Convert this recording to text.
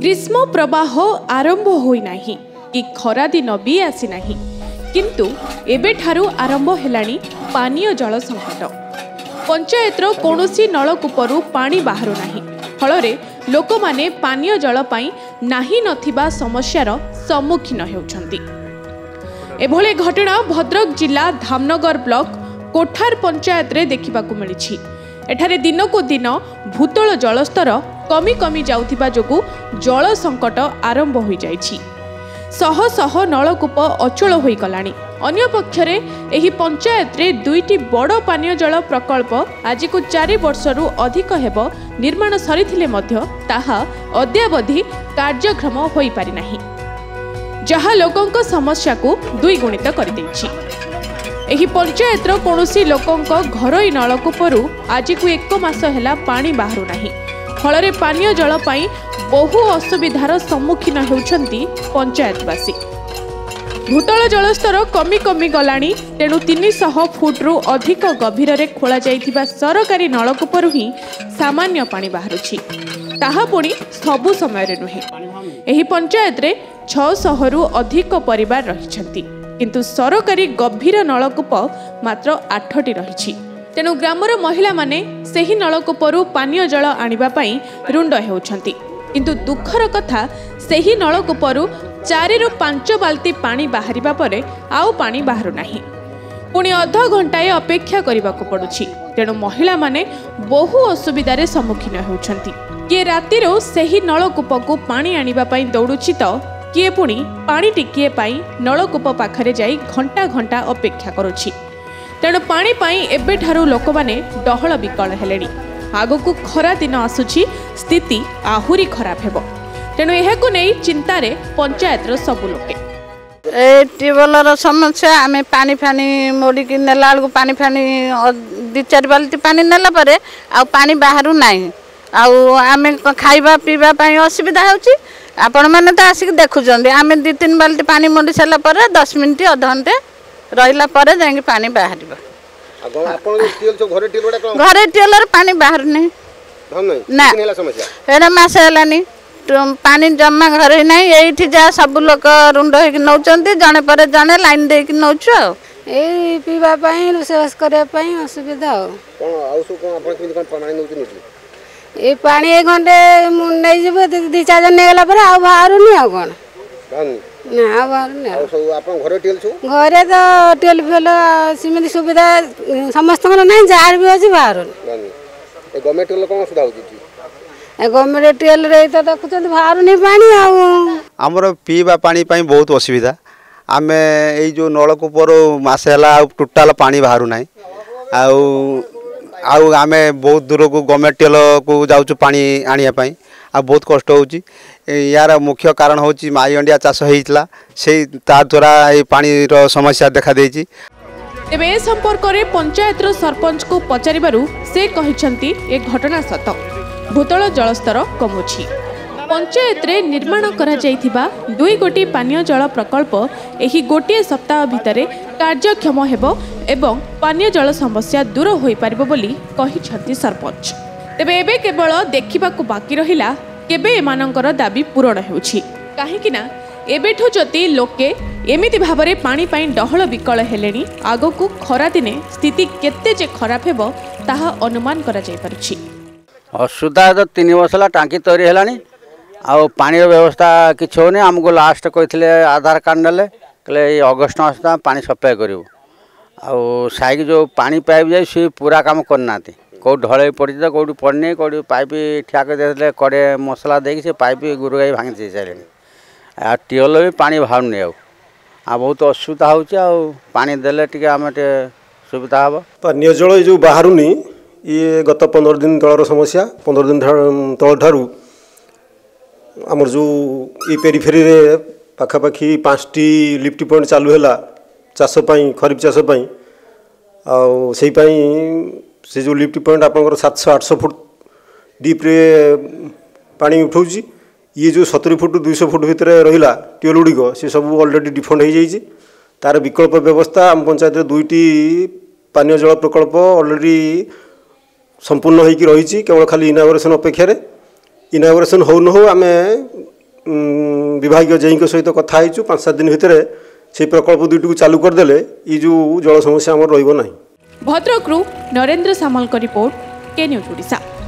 ग्रीष्म प्रवाह आरंभ होई नाही कि खरा दिन भी आसी नाही किंतु एबे ठारू आरंभ हेलाणी पानीय जल संकट। पंचायतर कौनसी नलकूपरू पानी बाहरु नाही फलरे लोकमाने पानीय जल पाई नाही नथिबा समस्यार सम्मुखीन हेउछंती। एभले घटना भद्रक जिला धामनगर ब्लॉक कोठार पंचायत रे देखिबाकू मिलिछि। एठारे दिनकू दिन भूतल जलस्तर कमी कमी जाउथिबा जोगु जल संकट आरंभ होई जाइछि। शह शह नलकूप अचल होई गलाणी। अन्य पक्षरे एही पंचायत रे दुईटी बड़ पानीय जल प्रकल्प आज को 4 वर्षरू अधिक हेबो निर्माण सरीथिले मध्य ताहा अद्यावधि कार्यक्रम होई पारि नाही, जहा लोकंक समस्या को दुईगुणित करि दैछि। एही पंचायतर कोनोसी लोकंक घरोई नलकूपरू आज को 1 मास हेला पानी बाहरु नाही फलरे पानीय जल पाई बहु असुविधार सम्मुखीन होउछंती पंचायतवासी। भूतल जलस्तर कमी कमी गलाणी तेणु 300 फुट्रु अधिक गभीररे खोला जाइथिबा सरकारी नलकूपरू ही सामान्य पानी बाहरुछि, ताहा पुणी सबु समय रे नुहे। एही पंचायत रे 600 रु अधिक परिवार रहिछंती किंतु सरकारी गभीर नलकूप मात्र 8टी रहिछि। तेणु ग्रामर महिला माने सेही नलकूपरू पानीय जल आनिबा पाई रुंड हेउछंती। किंतु दुखर कथा सेही नलकूपरू 4 ରୁ 5 बाल्टी पानी बाहरिबा परे आउ पानी बाहरु नाही। पुणी अध घंटाए अपेक्षा करिबाकू पडुछि। तेणु महिला माने बहु असुविधारे सम्मुखीन हेउछंती। किए रातिरो सेही नलकूपकू पानी आनिबा पई दौडुछि त किए पुणी पानी टिकिए पई नलकूप पाखरे जाई घंटा घंटा अपेक्षा करुछि। तेणु पानी पई एबे ठारू लोकमाने डहल बिकल हेलेणी। आगकू खरा दिन आसुछि, स्थिति आहुरी खराब हेब। तेणु यहकू नहीं चिंतारे पंचायतर सबु लोके। ए ट्यूबवेलर समस्या आम पानी फानी मोड़िकी नेला बेलू पानी फानी 2-4 बाल्टी पानी नेला परे आ पानी बाहरु नाही। आम खाइबा पीबा पाई असुविधा होउछि। आपण माने तो आसिक देखुछन्ते आम 2-3 बाल्टी पानी मोड़ी सारा पर 10 मिनिट अधघंटे रहिला परे जाई पानी बाहरिबा। घरे टेलर पानी बाहर नहीं नहीं पानी जमा घर नहीं ये जहाँ सब लोग रुंड हो जड़े पर जड़े लाइन दे पीवाई रोषवास करने असुविधा ये पानी एक घंटे नहीं 2-4 जन नहींगला बाहर नहीं ना बाहर घर घरे तो ट्यूबवेल सीमित सुविधा समस्त नहीं जार भी अच्छे बाहर गवर्नमेंट ट्यूबवेल देखुं बाहर नहीं पानी आमर पीवा पानी बहुत असुविधा। आम ये जो नलकूपर मसे टोटाल पानी बाहर ना आम बहुत दूर को गवर्नमेंट ट्यूबवेल को जाऊँ पानी आने आ बहुत कष्ट होउची। यार मुख्य कारण होउची माई अंडिया चाष होइतला से ता द्वारा ए पानी रो समस्या देखा देइची। तेबे ए संपर्क रे पंचायत रो सरपंच को पचारिबारु से कहिसंती ए घटना सत। भूतल जलस्तर कमुची। पंचायत रे निर्माण करा जाइथिबा 2 गोटी पानीय जल प्रकल्प एही गोटे सप्ताह भितरे कार्यक्षम हेबो एवं पानीय जल समस्या दूर होई पारिबो बोली कहिसंती सरपंच। तेबे एबे केवल देखिबाकू बाकी रहिला केबे एमानंकर दाबी पूरण हेउछि। काहेकि ना एबेठो जति लोके एमिति भाबरे पानी पाई डहल बिकल हेलेनी आगकू खरा दिने स्थिति केत्ते जे खराब हेबो ताहा अनुमान करा जाय परछि। असुविधा तो 3 वर्षला टांकी तैयारी हेलानी आ पानी व्यवस्था किछ होनी। हमको लास्ट कहिथिले आधार कार्ड नले कहले अगस्त मासता पानी सप्लाय करिवो आ साइक जो पानी पाइप जाय से पूरा काम करनाती कौ ढल पड़ी तो कौटी पड़नी कौटी पाइप ठिया कर कड़े मसला देक से पाइप गुरु गाई भांगी दे सारे आ ट्यूबवेल भी पानी बाहर नहीं आ बहुत असुविधा होने सुविधा हे पानी जल ये जो बाहर नहीं ये गत 15 दिन तलर समस्या 15 दिन तल ठार आमर जो ये पेरीफेरी पाखापाखि 5टी लिफ्ट पॉइंट चालू है चाषपाई खरीफ चाषपाई आईपाई से जो लिफ्ट पॉइंट आप 700-800 फुट डीप्रे पानी उठाऊँगी ये जो 70 फुट 200 फुट भर रहा ट्यूबवेल गुड़िक से सब अलरेडी डिफंड हो जाइए। तार विकल्प व्यवस्था आम पंचायत 2टी पानी जल प्रकल्प अलरेडी संपूर्ण होकर रही केवल खाली इनागोरेसन अपेक्षार इनागोरेसन हो न हो आम विभाग जी सहित कथु 5-7 दिन भितर से प्रकल्प दुईट को चालू करदे ये जो जल समस्या आम रही। भद्रकू नरेंद्र सामल रिपोर्ट के न्यूज़ ओडिशा।